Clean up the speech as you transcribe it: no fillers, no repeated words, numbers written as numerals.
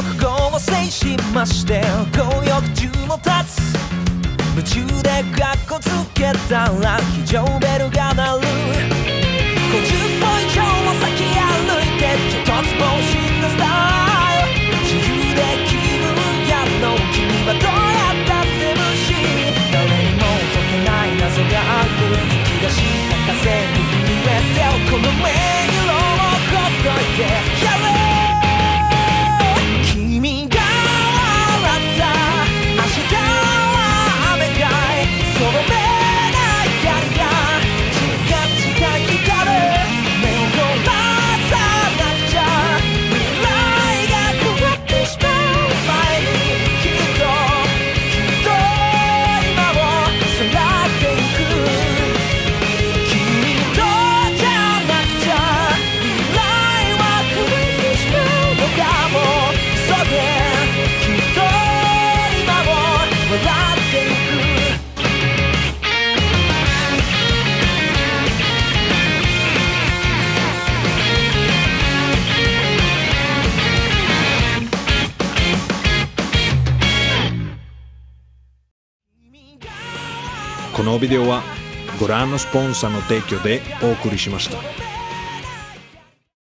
欲望を制しまして強欲中の立つ夢中でカッコつけたら非常ベルが鳴る。50歩以上も先歩いてちょっと突破したスタイル、自由で気分やの君はどうやったって無視、誰にも解けない謎がある。吹き出した風に震えてこの迷路をほっといてやれ。このビデオはご覧のスポンサーの提供でお送りしました。